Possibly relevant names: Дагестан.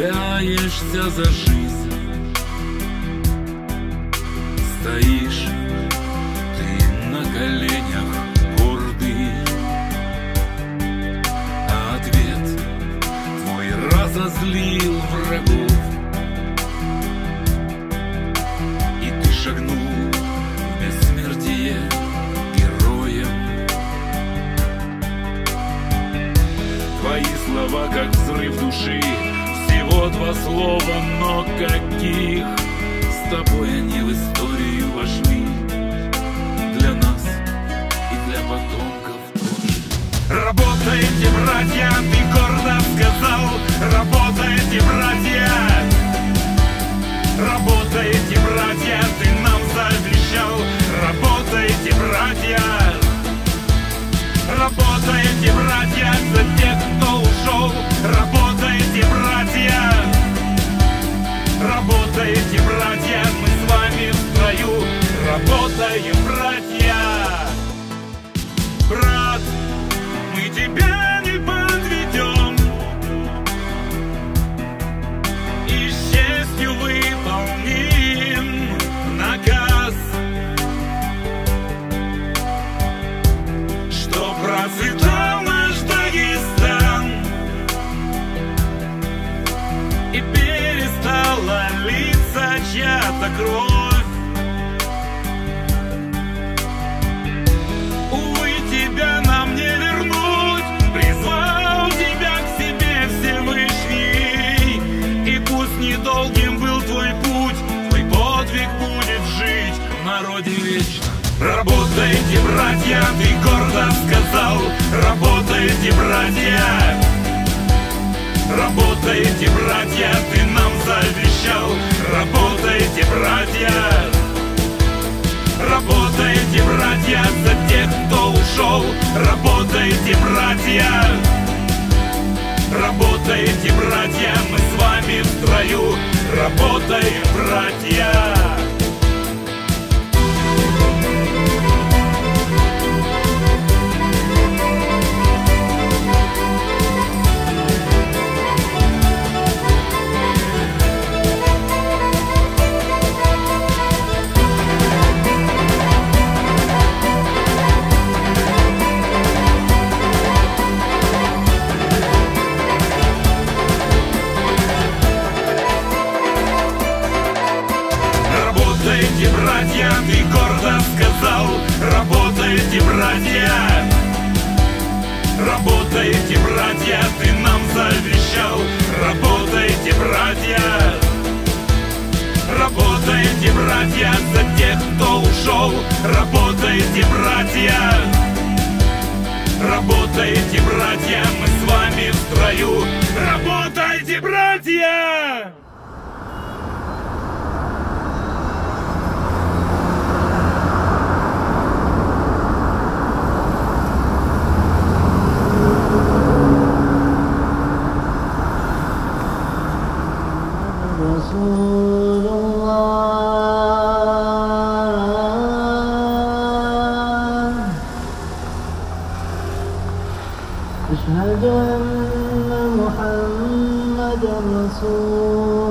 цепляешься за жизнь, стоишь ты на коленях гордый, а ответ твой разозлил врагов, и ты шагнул в бессмертие героем. Твои слова как взрыв души, всего 2 слова, но каких. С тобой они в историю вошли, для нас и для потомков тоже. Работайте, братья, ты гордо сказал, работайте, братья, работайте, братья, ты нам завещал, работайте, братья, работайте, братья, за тех, кто ушел, работайте, братья, работайте, братья, мы с вами в строю, работаем, братья. Брат, мы тебя не подведем, и с честью выполним наказ, что процветал наш Дагестан и перестала литься чья-то кровь. Увы, тебя нам не вернуть, призвал тебя к себе Всевышний, и пусть недолгим был твой путь, твой подвиг будет жить в народе вечно. Работайте, братья, ты гордо сказал, работайте, братья, работайте, братья, ты нам завещал, работайте, братья, работайте, братья, за тех, кто ушел, работайте, братья, работайте, братья, мы с вами в строю, работаем, братья. Работайте, братья, ты гордо сказал, работайте, братья, работайте, братья, ты нам завещал, работайте, братья, работайте, братья, за тех, кто ушел, работайте, братья, работайте, братья, мы с вами в строю, работайте, братья! رسول الله أشهد أن محمدا رسول